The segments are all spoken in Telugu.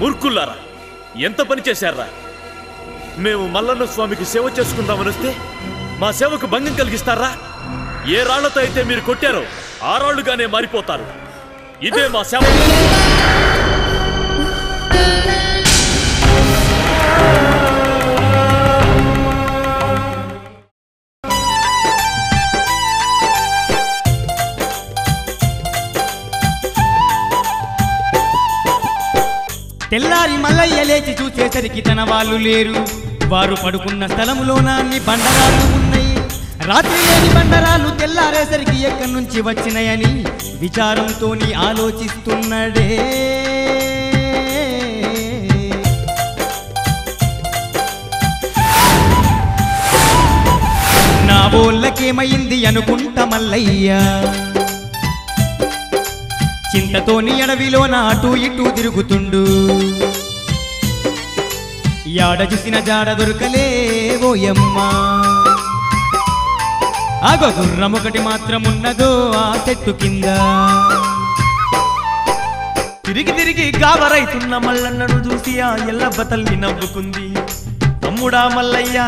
మూర్ఖులారా, ఎంత పని చేశారా? మేము మల్లన్న స్వామికి సేవ చేసుకుందామని వస్తే మా సేవకు భంగం కలిగిస్తారా? ఏ రాళ్లతో అయితే మీరు కొట్టారో ఆ రాళ్లుగానే మారిపోతారు. ఇదే మా సేవ. తెల్లారి మల్లయ్య లేచి చూసేసరికి తన వాళ్ళు లేరు. వారు పడుకున్న స్థలంలోన అన్ని బండరాళ్ళు ఉన్నాయి. రాత్రి లేని బండరాళ్ళు తెల్లారేసరికి ఎక్కడి నుంచి వచ్చినాయని విచారంతోని ఆలోచిస్తున్నాడే. నా బోళ్ళకేమైంది అనుకుంటా మల్లయ్య చింతతోని అడవిలో నాటు ఇటు తిరుగుతుండు. యాడ చూసిన జాడ దొరకలే ఓయమ్మా. ఆగో గుర్రం ఒకటి మాత్రం ఉన్నదో ఆ చెట్టు కింద. తిరిగి తిరిగి గాబరైతున్న మల్లన్నను చూసి ఆ ఎల్లవ్వ తల్లి నవ్వుకుంది. తమ్ముడా మల్లయ్య,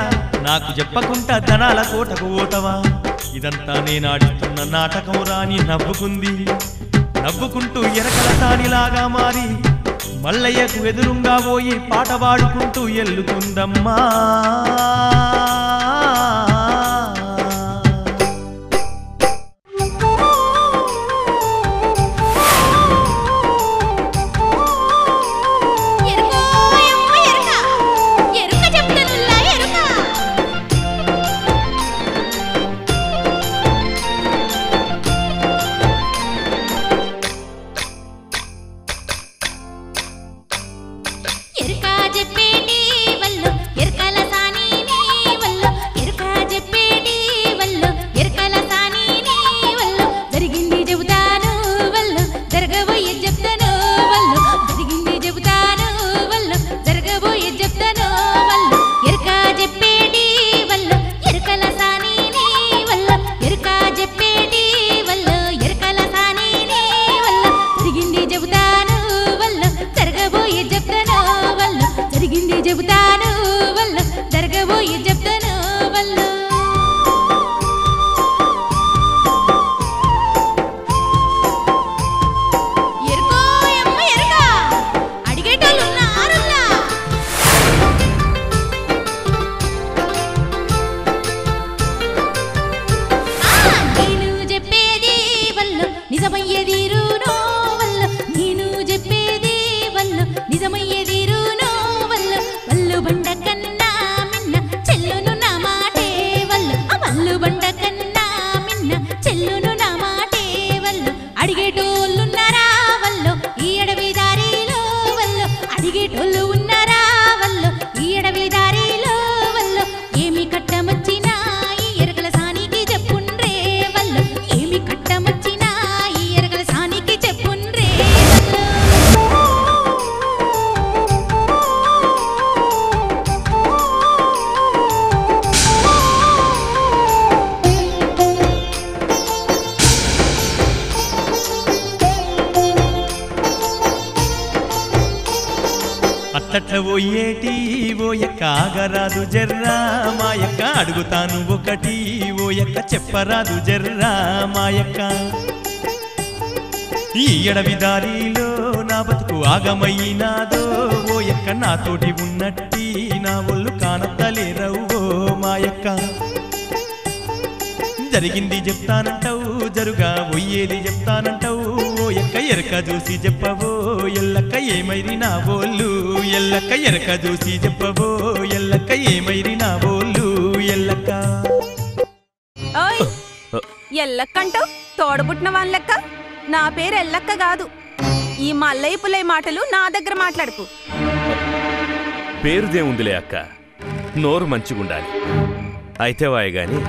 నాకు చెప్పకుండా ధనాల కోటకు ఓటవా? ఇదంతా నేనాడుతున్న నాటకం రాని నవ్వుకుంది. నవ్వుకుంటూ ఎరకల తానిలాగా మారి మల్లయ్యకు ఎదురుంగా పోయి పాట పాడుకుంటూ ఎల్లుకుందమ్మా. ఓయేటి ఓయక్క ఆగరాదు జర్రా మాయక్క, అడుగుతాను ఒకటి ఓయక్క చెప్పరాదు జర్రా మాయక్క. ఈ ఎడవి దారిలో నా బతుకు ఆగమైనాదో ఓయక్క, నాతోటి ఉన్నట్టి నా ఒళ్ళు కానత్తలేరవు మాయక్క. జరిగింది చెప్తానంటావు, జరుగా ఒయ్యేది చెప్తానంటావు ఓయక్క, ఎరక చూసి చెప్పవో ఎల్లక్క ఏమైరి నా బోళ్ళు, ఎల్లక్క ఎరక చూసి చెప్పవో ఎల్లక్క ఏమైరి నా బోళ్ళు ఎల్లక్క. ఎల్లక్కంటావు తోడబుట్టిన వాళ్ళక్క. నా పేరు ఎల్లక్క కాదు. ఈ మల్లయ్య పులై మాటలు నా దగ్గర మాట్లాడుకు. పేరుదే ఉందిలే అక్క, నోరు మంచిగుండాలి. అయితే వాయగాని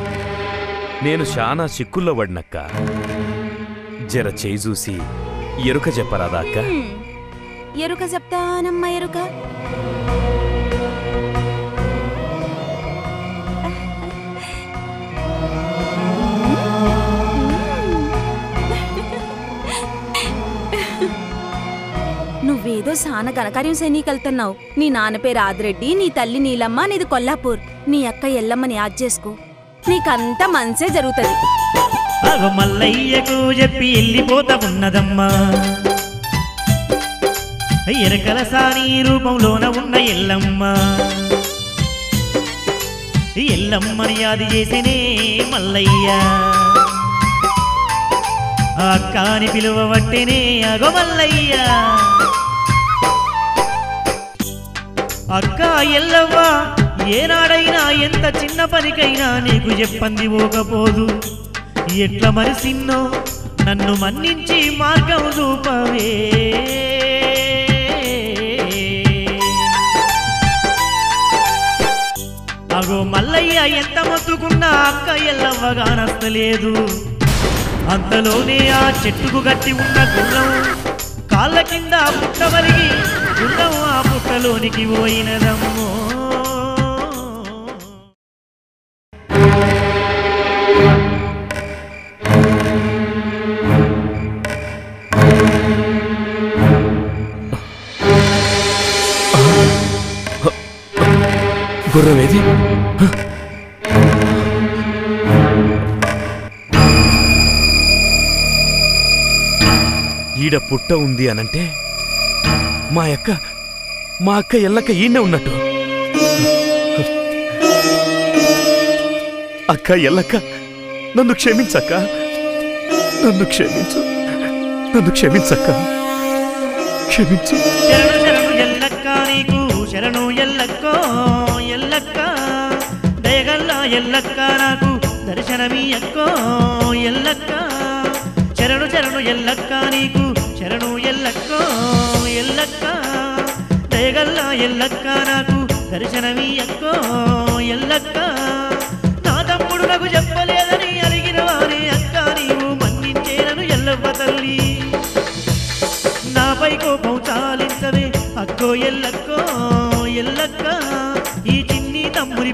నేను చాలా చిక్కుల్లో పడినక్క, జర చేయి చూసి ఎరుక చెప్పరాదా అక్క? ఎరుక చెప్తానమ్మా ఎరుక. నువ్వే ఏదో సాన గణకార్యం సైనికల్తున్నావు. నీ నాన్న పేరు ఆదిరెడ్డి, నీ తల్లి నీలమ్మ, నీది కొల్లాపూర్, నీ అక్క ఎల్లమ్మని యాద్ చేసుకో, నీకంతా మంచే జరుగుతుంది. మల్లయ్యకు చెప్పి వెళ్ళిపోతా ఉన్నదమ్మా ఎరకల సాని రూపంలోన ఉన్న ఎల్లమ్మ. ఎల్లమ్మని యాది చేసేనే మల్లయ్య, అక్కాని పిలువబట్టేనే అగో మల్లయ్య. అక్క ఎల్లవ్వ ఏనాడైనా ఎంత చిన్న పనికైనా నీకు చెప్పంది పోకపోదు. ఎట్ల మరిసిన్నో నన్ను మన్నించి మార్గం చూపవే. అగో మల్లయ్య ఎంత మొత్తుకున్నా అక్క ఎల్లవ్వ కానస్తలేదు. అంతలోనే ఆ చెట్టుకు గట్టి ఉన్న గుర్రం కాళ్ళ కింద పుట్ట వరిగి గుర్రం ఆ పుట్టలోనికి పోయినదమ్మో. గుర్రం ఏది? ఈడ పుట్ట ఉంది అనంటే మా అక్క ఎల్లక్క ఈయనే ఉన్నట్టు. అక్క ఎల్లక్క నన్ను క్షమించక్క, నన్ను క్షమించక్క, క్షమించు. శరణు ఎల్లక్క, నీకు శరణు ఎల్లక్క, ఎల్లక్క దయగల్ల ఎల్లక్క, నాకు దర్శనమీయక్కో ఎల్లక్క. శరణు శరణు ఎల్లక్క, నీకు శరణు ఎల్లక్కో ఎల్లక్క దయగల్ల ఎల్లక్క, నాకు దర్శనమీయక్కో ఎల్లక్క. నా తమ్ముడు నాకు చెప్పలేదని అడిగిన వారి అక్క నీవు మన్నించేనను ఎల్లవ్వ తల్లి. నాపై కోపం చాలించవే అక్కో ఎల్లక్కో ఎల్లక్క, ఈ చిన్ని తమ్ముడి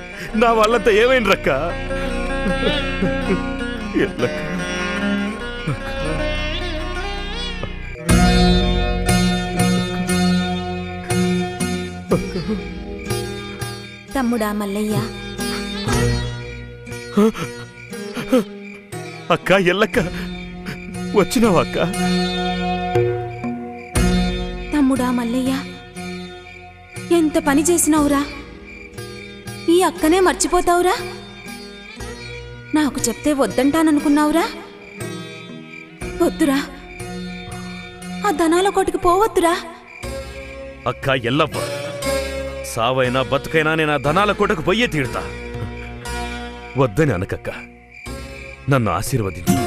నా వాళ్ళంత ఏమైంది రక్క. ఎల్లక్క తమ్ముడా మల్లయ్య. అక్క ఎల్లక్క వచ్చినావా అక్క? తమ్ముడా మల్లయ్య ఎంత పని చేసినావురా, ఈ అక్కనే మర్చిపోతావురా? నాకు చెప్తే వద్దంటాననుకున్నావురా? వద్దురా, ఆ ధనాల కోటికి పోవద్దురా. అక్క ఎల్లవ్వ సావైనా బతుకైనా నేను ఆ ధనాల కోటకు పోయే తీరుతా. వద్దని అనకక్క, నన్ను ఆశీర్వదించు.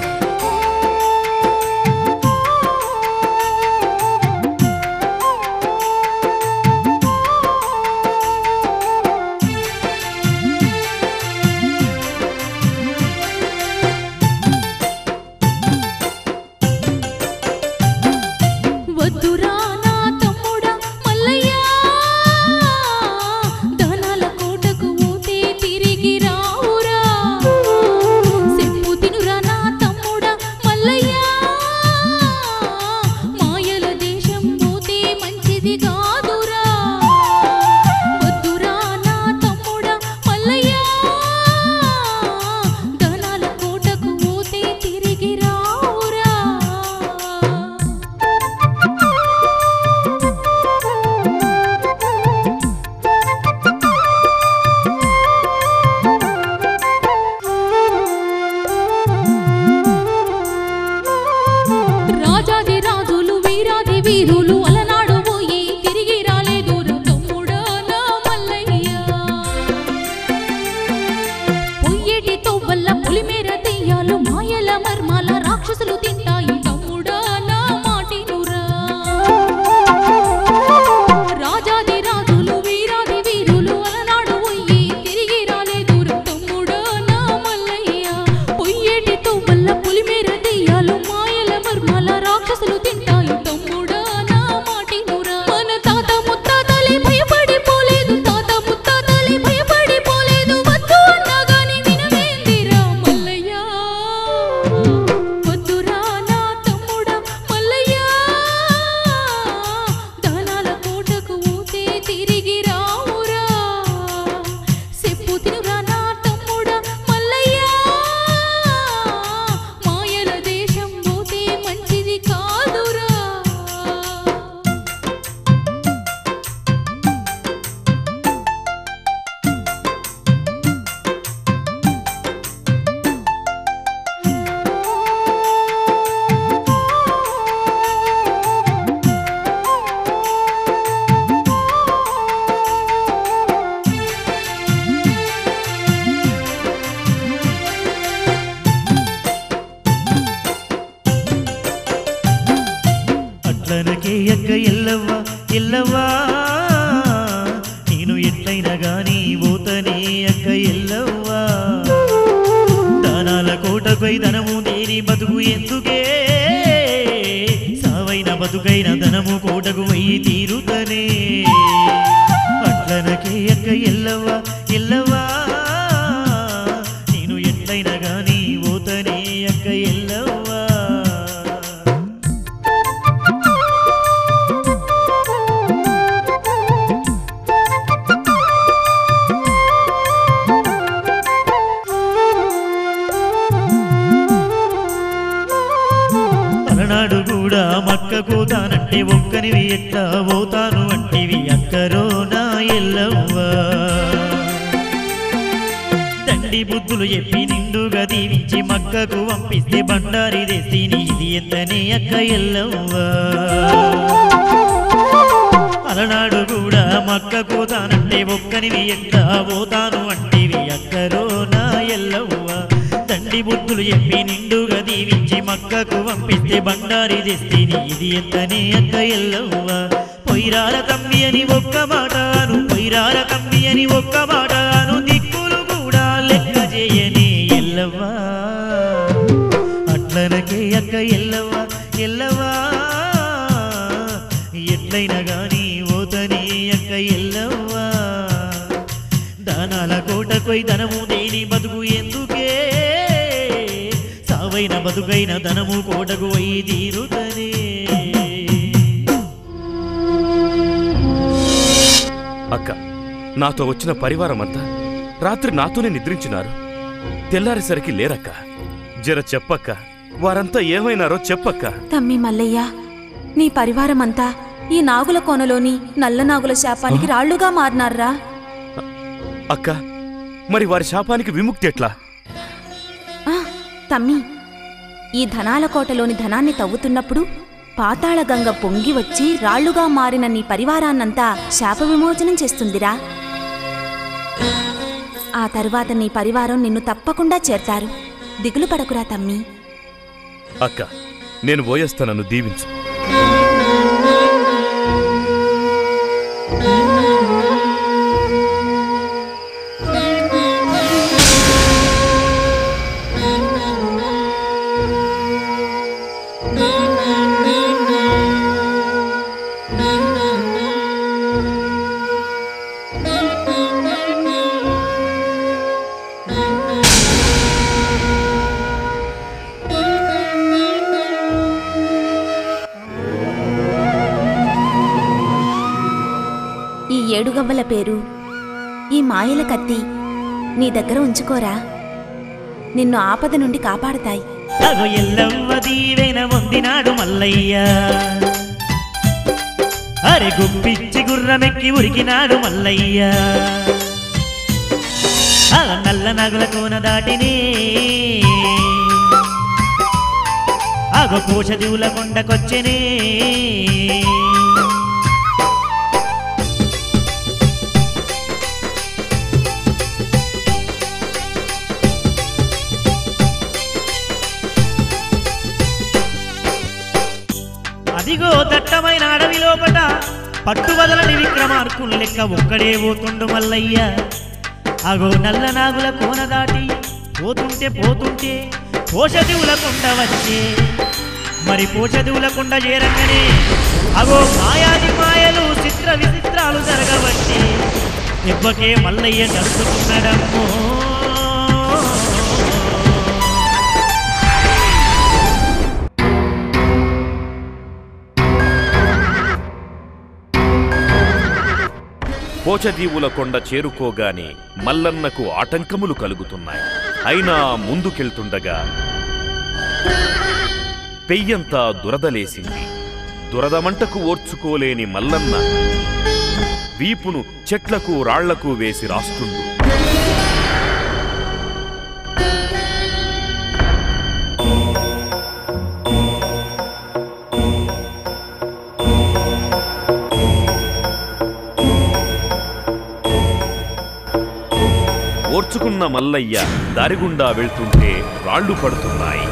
రాజాది రాజులు వీరాది వీరులు అలనాడు పోయి తిరిగి ಅಕ್ಕ ಎಲ್ಲವ್ವ ಎಲ್ಲವ್ವ ನೀನು ಎಟ್ಟೈನಾ ಗಾನಿ ಓತನೇ ಅಕ್ಕ ಎಲ್ಲವ್ವ ದಾನಾಲ ಕೋಟ ಕೊಯ್ದನವು ನೀರಿ ಬದುಕು ಎಂದುಗೆ ಸಾವೈನ ಬದುಕೈನ ದನವು ಕೋಟಗು ಮೈ ತೀರುತ್ತನೆ ಅಟ್ಲನಕ್ಕೆ ಅಕ್ಕ ಎಲ್ಲವ್ವ ಎಲ್ಲವ್ವ ನೀನು ಎಟ್ಟೈನ ಗಾನಿ ಓತನೇ ಅಕ್ಕ ಎಲ್ಲವ್ವ మక్కకూదానంటే ఒక్కనివి ఎట్లా పోతాను అంటివి అక్కరో నా ఎల్లవ్వ దండి బుద్ధులు చెప్పి నిండుగా దీవించి మక్కకు పంపిస్తే బండారి దేశీని ఇది ఎంతనే అక్క ఎల్లవ్వ అలనాడు కూడా మక్కకూదానంటే ఒక్కనివి ఎట్లా పోతాను అంటివి అక్కరో నా ఎల్లవ్వ తండ్రి బుద్ధులు చెప్పి నిండుగా దీవించి మక్కకు పంపిస్తే బండారి తెస్తేని ఇది ఎంతనే అక్క ఎల్లవ్వ పొయ్యార తమ్మి అని ఒక్క మాటను పొయ్యార తమ్మి అని ఒక్క మాటను దిక్కులు కూడా లెక్క చేయని ఎల్లవ్వ అట్లనకే అక్క ఎల్లవ్వ ఎల్లవ్వ ఎట్లయినా గానీ ఓతనే అక్క ఎల్లవ్వ దానాల కోటకొయ్ ధనము దేని బతుకు ఎందుకే సావైన బతుకైన ధనము కోటకు వై తీరుతనే అక్క నాతో వచ్చిన పరివారం అంతా రాత్రి నాతోనే నిద్రించినారు తెల్లారేసరికి లేరక్క జర చెప్పక్క వారంతా ఏమైనారో చెప్పక్క తమ్మి మల్లయ్య నీ పరివారం అంతా ఈ నాగుల కోనలోని నల్ల నాగుల శాపానికి రాళ్లుగా మారినారా అక్క మరి వారి శాపానికి విముక్తి ఎట్లా తమ్మి ఈ ధనాల కోటలోని ధనాన్ని తవ్వుతున్నప్పుడు పాతాళగంగ పొంగి వచ్చి రాళ్లుగా మారిన నీ పరివారాన్నంతా శాప విమోచనం చేస్తుందిరా ఆ తర్వాత నీ పరివారం నిన్ను తప్పకుండా చేర్తారు దిగులు పడకురా తమ్మి అక్క నేను పోయేస్తానను దీవించు ఏడుగవ్వల పేరు ఈ మాయల కత్తి నీ దగ్గర ఉంచుకోరా నిన్ను ఆపద నుండి కాపాడతాయి అగో ఎల్లవ్వ దీవెన వందినాడు మల్లయ్య అరే గుప్పిచ్చి గుర్రమెక్కి ఉరికినాడు మల్లయ్య ఆ నల్ల నాగుల కోన దాటిని అగో కోశదేవుల కొండకొచ్చనే అదిగో దట్టమైన అడవి లోపట పట్టుబదలని విక్రమార్కులు లెక్క ఒక్కడే పోతుండు మల్లయ్య అగో నల్ల నాగుల కోన దాటి పోతుంటే పోతుంటే పోషదేవుల కొండ వచ్చే మరి పోషదేవుల కొండ చేరంగానే అగో మాయాది మాయలు చిత్ర విచిత్రాలు జరగబట్టి ఇవ్వకే మల్లయ్య నడుచుకున్నాడమ్మో పోచదీవుల కొండ చేరుకోగానే మల్లన్నకు ఆటంకములు కలుగుతున్నాయి అయినా ముందుకెళ్తుండగా పెయ్యంతా దురదలేసింది దురదమంటకు ఓర్చుకోలేని మల్లన్న వీపును చెట్లకు రాళ్లకు వేసి రాస్తుండు ఓర్చుకున్న మల్లయ్య దారిగుండా వెళ్తుంటే రాళ్లు పడుతున్నాయి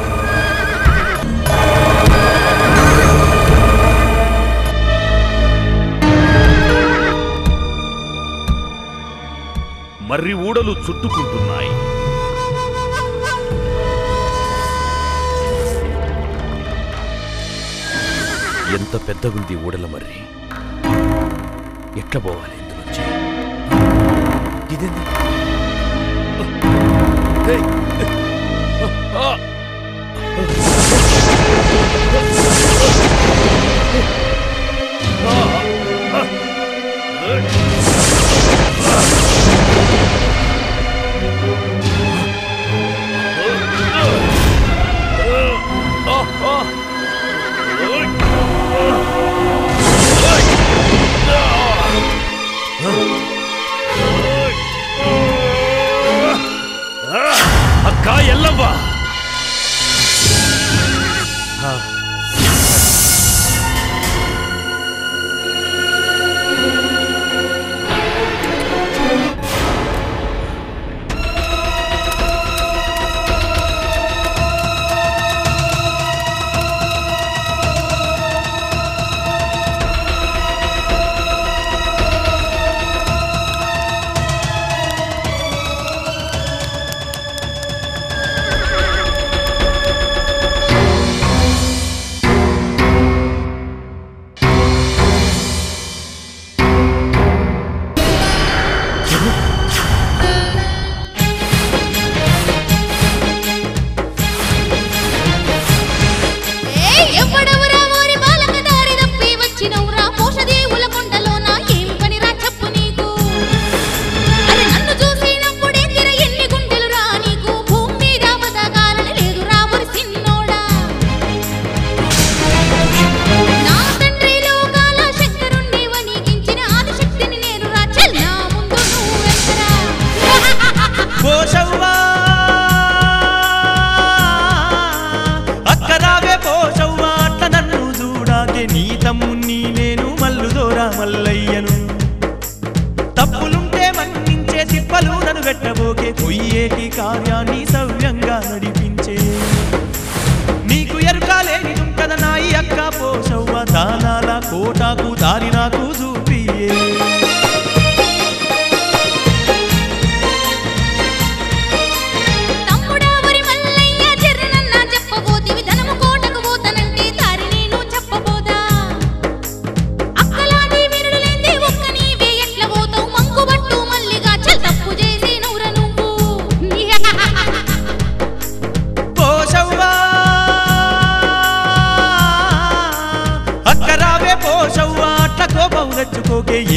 మర్రి ఊడలు చుట్టుకుంటున్నాయి. ఎంత పెద్దగుంది ఊడల మర్రి, ఎట్లా పోవాలి ఇందు నుంచి?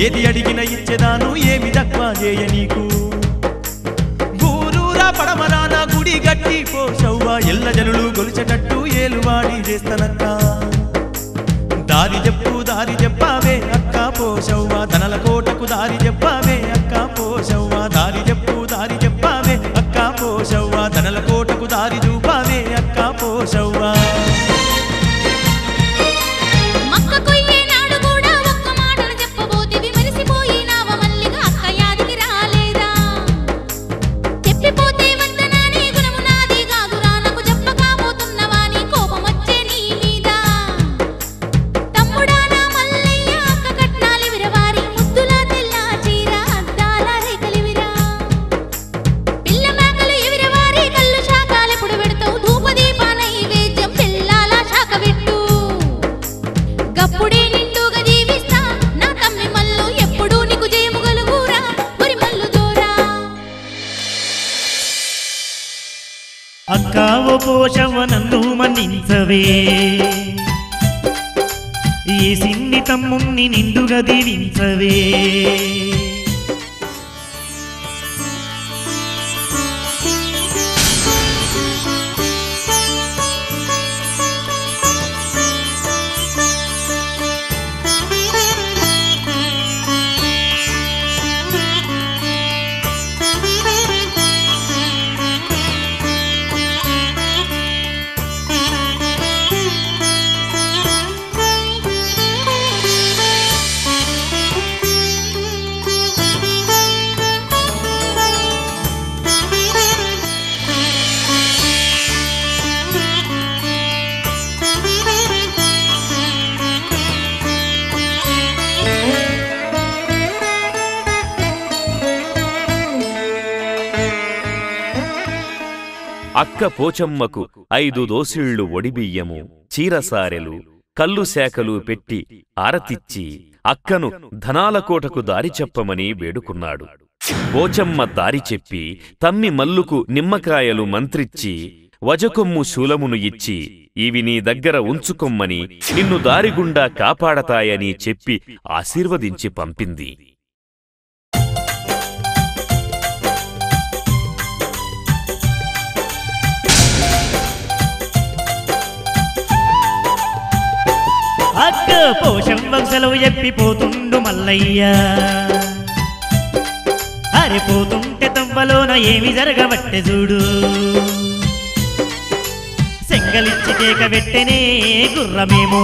ఏది అడిగిన ఇచ్చేదాను, ఏమి తక్కువ చేయ నీకు? భూరూరా పడమరా నా గుడి గట్టి పోసవ్వా, ఎల్ల జనులు గొలిచేటట్టు ఏలువాడి చేస్తానక్క. దారి చెప్పు దారి చెప్పావే అక్క పోసవ్వా, ధనల కోటకు దారి చెప్పావే అక్క పోసవ్వా. దారి చెప్పు దారి చెప్పావే అక్క పోసవ్వా, ధనల కోటకు దారి చూపావే అక్క పోసవ్వా. పోషవనందు మన్నించవే, ఈ సిన్ని తమ్ముణ్ణి నిండుగా దీవించవే. అక్క పోచమ్మకు 5 దోసిళ్లు ఒడిబియ్యము, చీరసారెలు, కల్లు శాఖలు పెట్టి ఆరతిచ్చి అక్కను ధనాలకోటకు దారి చెప్పమని వేడుకున్నాడు. పోచమ్మ దారి చెప్పి తమ్మి మల్లుకు నిమ్మకాయలు మంత్రిచ్చి వజకొమ్ము శూలమును ఇచ్చి ఇవి నీ దగ్గర ఉంచుకొమ్మని నిన్ను దారిగుండా కాపాడతాయని చెప్పి ఆశీర్వదించి పంపింది. అక్క పోషమ్మకు సెలవు చెప్పి పోతుండు మల్లయ్య. అరే పోతుంటే తవ్వలోన ఏమి జరగబట్టె చూడు. సెంగలిచ్చి కేక పెట్టెనే గుర్రమేమో,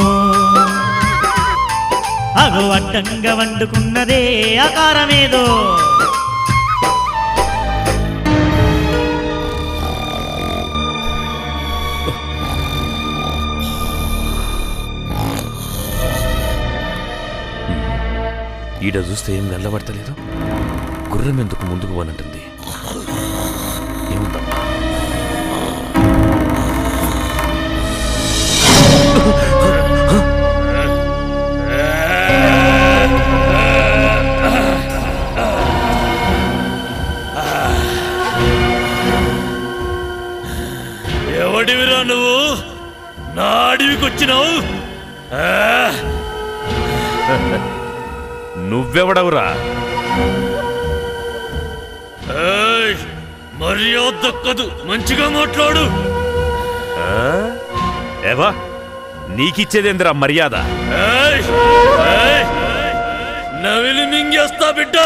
అగో అడ్డంగా వండుకున్నదే ఆకారమేదో. ఈడ చూస్తే ఏం వెళ్ళబడతలేదు, గుర్రం ఎందుకు ముందుకు పోనంటుంది. ఏముందమ్మా, ఎవడివిరా నువ్వు? నా అడవికొచ్చినావు? నువ్వెవడవురా? మర్యాద దక్కదు, మంచిగా మాట్లాడు. ఏవా నీకిచ్చేదేంద్రా మర్యాద? నవిలి మింగేస్తా బిడ్డ,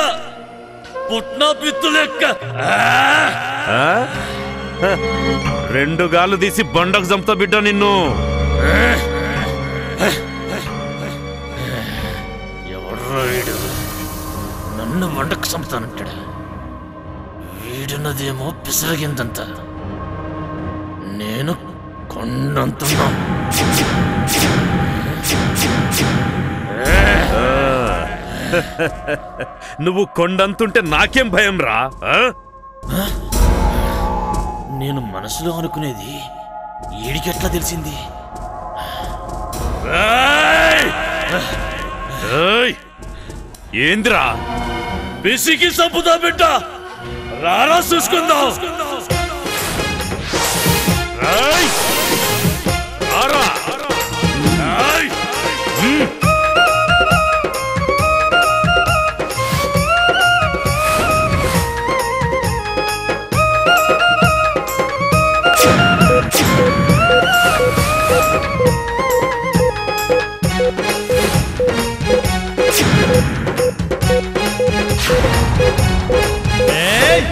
పుట్నా పిత్తు లెక్క. 2 గాళ్ళు తీసి బండకు చంపుతా బిడ్డ నిన్ను. నన్ను మండకు చంపుతానంటాడు. వీడున్నదేమో పిసరగిందంత, నేను కొండంతున్నా. నువ్వు కొండంతుంటే నాకేం భయం రా? నేను మనసులో అనుకునేది ఈడికెట్లా తెలిసింది? ఏంద్రా పిసికి సంపుదా బిడ్డ, రారా చూసుకుందాం.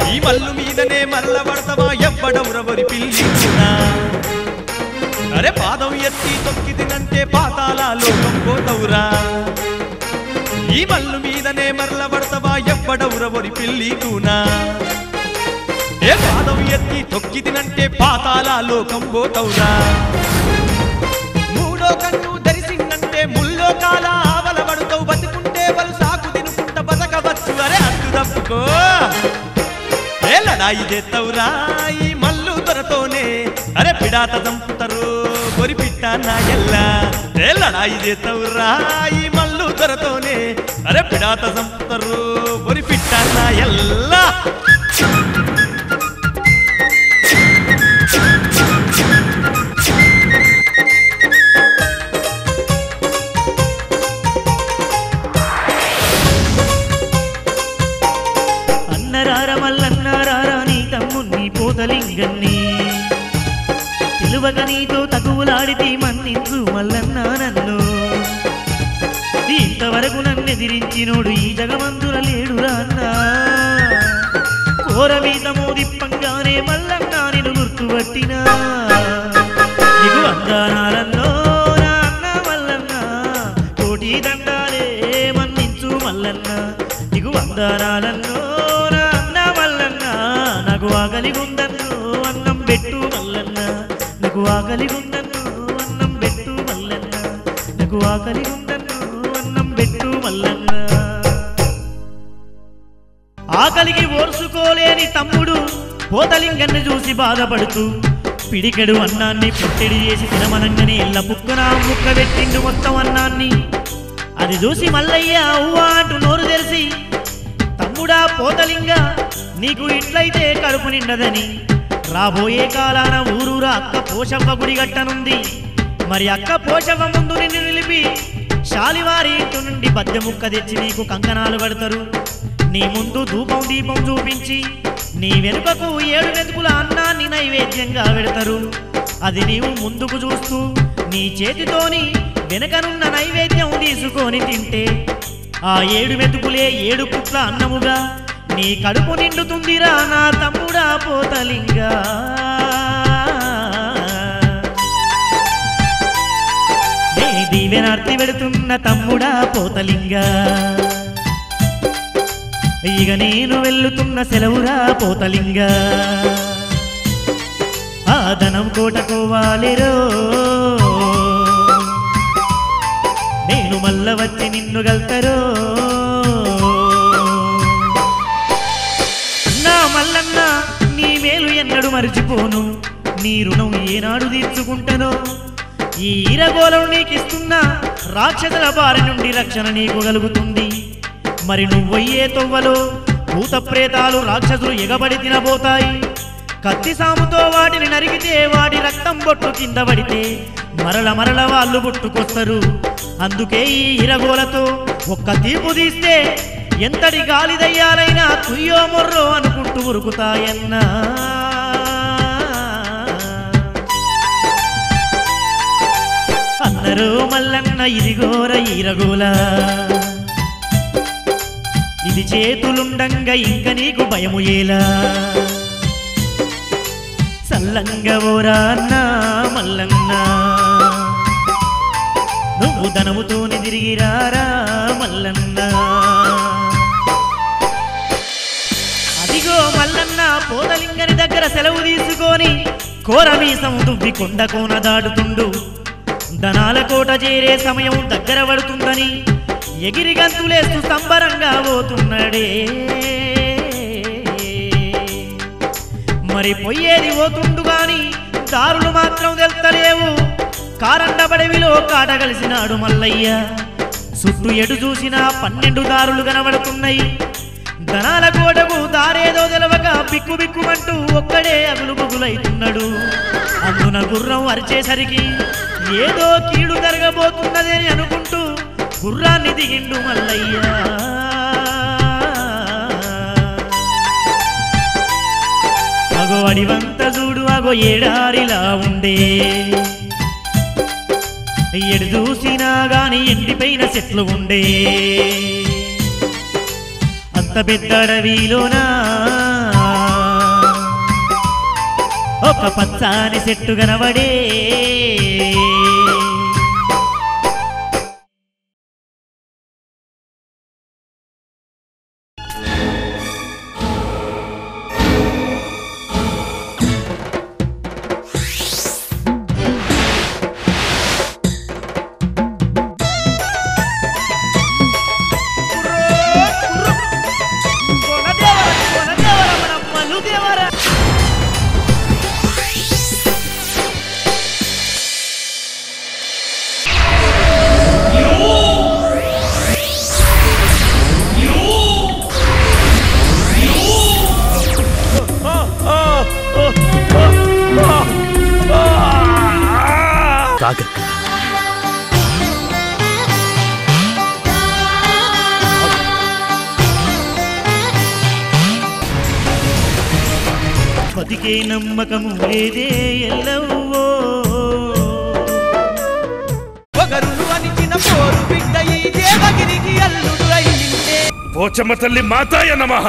ఈ మల్లు మీదనే మల్ల పడతావా ఎవ్వడవురవరి పిల్లినా? అరే పాదం ఎత్తి తొక్కిదినంటే పాతాల లోకం పోతవురా. ఈ మల్లు మీదనే మల్ల పడతావా ఎవ్వడవురవరి పిల్లికునా? ఏ పాదం ఎత్తి తొక్కిదినంటే పాతాల లోకం పోతవురా. 3వ కన్ను ధరిసిందంటే ముల్లోకాల ఆవల పడుతావు. బతుకుంటే బలు సాకు తినుకుంటా బతకవచ్చు, అరే అడ్డు తప్పుకో. లడాయి చేస్తావురా ఈ మల్లు దొరతోనే, అరే పిడాత చంపుతారు పొరి పిట్ట నాయల్లా. ఏ లడాయి చేస్తావురా ఈ మల్లు దొరతోనే, అరే పిడాత చంపుతారు పొరి పిట్ట నాయల్లా. లింగన్ని తెలువగనీతో తగువులాడితే మన్నించు మల్లన్న నన్ను. ఇంతవరకు నన్నెదిరించినోడు ఈ జగమందుల లేడురా అన్నా. కోరవీతమో దిప్పంగానే మల్లన్న నేను గుర్తుపట్టినా. నీకు అందానాలన్నో నా అన్న మల్లన్న, కోటి దండాలే మన్నించు మల్లన్న. నీకు అందానాలన్నో నా అన్న మల్లన్న, నాకు ఆగలిగుందా పెట్టు మల్లన్న. నాకు ఆకలిగుందన్ను అన్నం పెట్టు మల్లన్న, నాకు ఆకలిగుందన్ను అన్నం పెట్టు మల్లన్న. ఆకలికి ఓర్చుకోలేని తమ్ముడు కోతలింగన్ని చూసి బాధపడుతూ పిడికెడు అన్నాన్ని పుట్టెడి చేసి తినమనంగని ఇళ్ళ పుక్కన ముక్క పెట్టిండు మొత్తం అన్నాన్ని. అది చూసి మల్లయ్య అవ్వా అంటూ నోరు తెరిసి, తమ్ముడా పోతలింగ నీకు ఇట్లయితే కడుపు నిండదని రాబోయే కాలాన ఊరూరా అక్క పోషమ్మ గుడి కట్టనుంది. మరి అక్క పోషమ్మ ముందు నిన్ను నిలిపి శాలివారి ఇంటి నుండి పద్య ముక్క తెచ్చి నీకు కంకణాలు కడతారు. నీ ముందు ధూపం దీపం చూపించి నీ వెనుకకు 7 వెతుకుల అన్నాన్ని నైవేద్యంగా పెడతారు. అది నీవు ముందుకు చూస్తూ నీ చేతితోని వెనకనున్న నైవేద్యం తీసుకొని తింటే ఆ 7 వెతుకులే 7 పుట్ల అన్నముగా నీ కడుపు నిండుతుందిరా నా తమ్ముడా పోతలింగా. నీ దీవెనార్తి పెడుతున్న తమ్ముడా పోతలింగా, ఇక నేను వెళ్ళుతున్న సెలవురా పోతలింగా. ఆ ధనం కోటకోవాలిరో నేను మళ్ళ వచ్చి నిన్ను గల్తరో. నా మల్లన్న నీ మేలు ఎన్నడు మరిచిపోను, నీ రుణం ఏనాడు తీర్చుకుంటానో. ఈ ఇరగోళం నీకిస్తున్న రాక్షసుల బారి నుండి రక్షణ నీకు కలుగుతుంది. మరి నువ్వయ్యే తొవ్వలో భూత ప్రేతాలు రాక్షసులు ఎగబడి తినబోతాయి. కత్తి సాముతో వాటిని నరికితే వాటి రక్తం బొట్టు కింద పడితే మరల మరల వాళ్ళు పుట్టుకొస్తారు. అందుకే ఈ ఇరగోలతో ఒక్క తీర్పు తీస్తే ఎంతటి గాలి దయ్యాలైనా కుయ్యో మొర్రో అనుకుంటూ ఉరుకుతాయన్నా. అందరూ మల్లన్న ఇదిగోర ఇరగోల, ఇది చేతులుండంగా ఇంక నీకు భయము ఏలా. చల్లంగా ఓరా అన్నా మల్లన్న, నువ్వు ధనముతోని తిరిగిరారా మల్లన్న. అదిగో మల్లన్న పోతలింగని దగ్గర సెలవు తీసుకొని కోరమీసం దువ్వి కొండ కోన దాడుతుండు. ధనాల కోట చేరే సమయం దగ్గర పడుతుందని ఎగిరి గంతులేస్తూ సంబరంగా పోతున్నాడే. మరి పొయ్యేది పోతుండు గాని దారులు మాత్రం తెలుస్తలేవు. కారండబడవిలో కాట కలిసినాడు మల్లయ్య. చుట్టూ ఎటు చూసినా 12 దారులు కనబడుతున్నాయి. ధనాల కోటకు దారేదో తెలవక బిక్కు బిక్కుమంటూ ఒక్కడే అగులు బుగులైతున్నాడు. అందున గుర్రం అరిచేసరికి ఏదో కీడు జరగబోతున్నదని అనుకుంటూ గుర్రాన్ని దిగిండు మల్లయ్య. అగో అడివంత చూడు, అగో ఏడారిలా ఉండే, ఎడు చూసినా గాని ఎండిపోయిన చెట్లు ఉండే. అంత పెద్ద అడవిలోనా ఒక పచ్చాని చెట్టు కనబడే. బతికే నమ్మకము లేదే ఎల్లవో, పొగరులు అనిచిన పోరు బిడ్డ ఈ దేవగిరికి అల్లుడు అయిందే. పోచమ్మ తల్లి మాతాయ నమః.